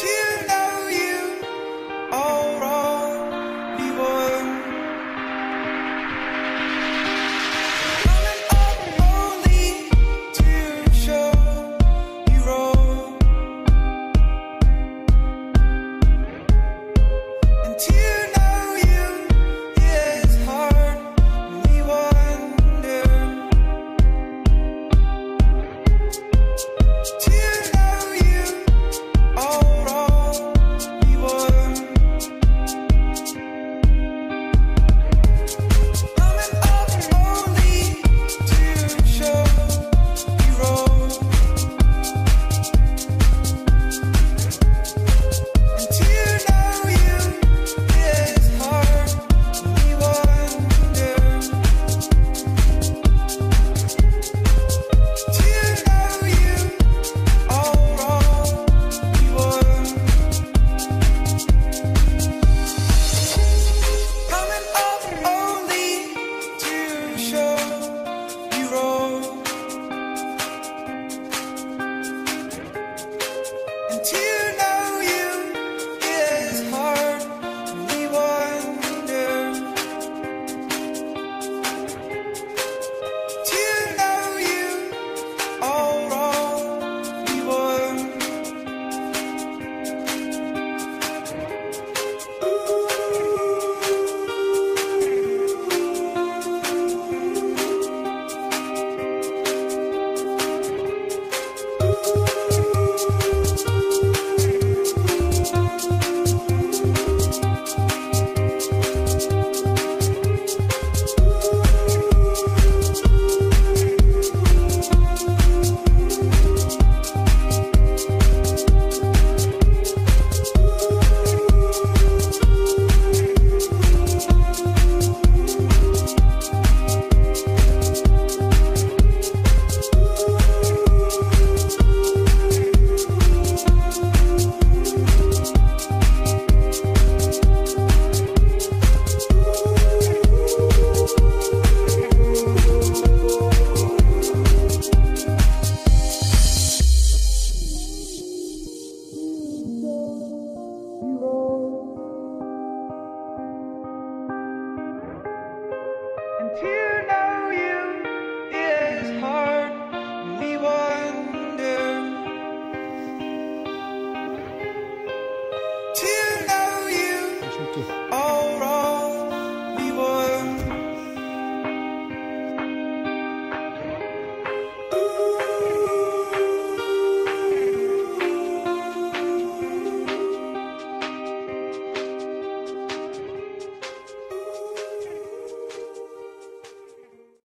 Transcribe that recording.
Cheers!